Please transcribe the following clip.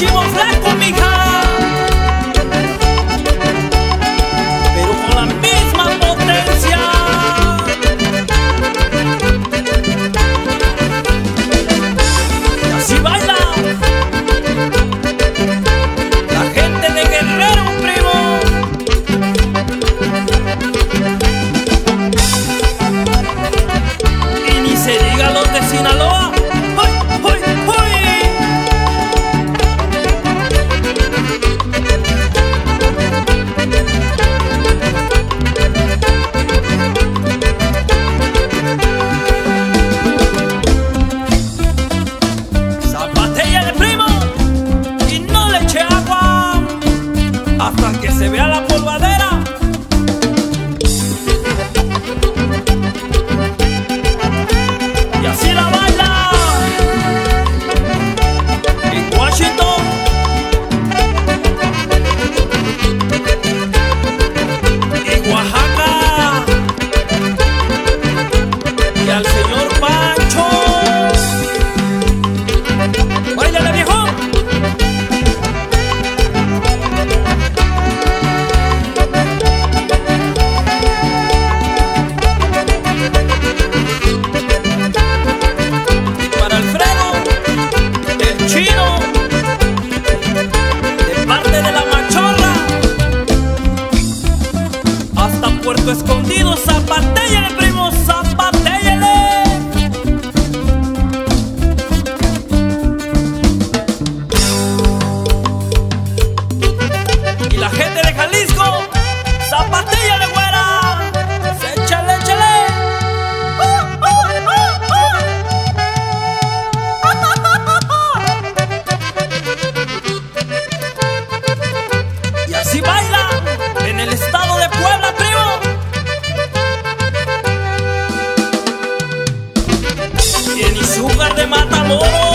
chivo flaco, mija, pero con la misma potencia. Y así baila la gente de Guerrero, primo. Y ni se diga los de Sinaloa. Hasta que se vea la polvadera. Y así la baila en Washington. En Oaxaca. Y al señor Pancho. ¡Báilale, viejo! Puerto Escondido, zapatéllale, primo, zapatéllale. Y la gente de Jalisco, zapatéllale, güera. Échale, échale. Y así baila en el estado de Puebla, primo. Azúcar de Matamoros.